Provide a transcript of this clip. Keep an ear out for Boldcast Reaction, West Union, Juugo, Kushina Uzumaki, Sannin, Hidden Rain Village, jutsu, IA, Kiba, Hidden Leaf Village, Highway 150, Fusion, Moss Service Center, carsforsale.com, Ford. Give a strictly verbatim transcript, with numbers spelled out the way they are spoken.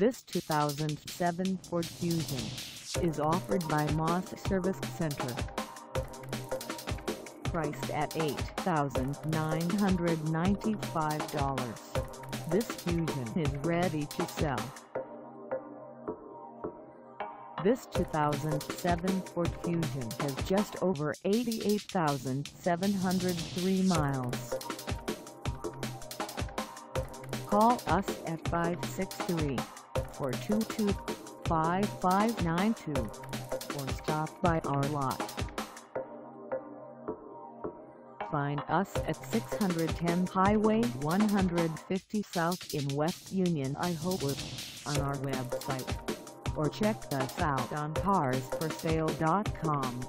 This two thousand seven Ford Fusion is offered by Moss Service Center. Priced at eight thousand nine hundred ninety-five dollars, this Fusion is ready to sell. This two thousand seven Ford Fusion has just over eighty-eight thousand seven hundred three miles. Call us at five six three, four two two, five five nine two or stop by our lot. Find us at six ten Highway one hundred fifty South in West Union, Iowa, on our website, or check us out on cars for sale dot com.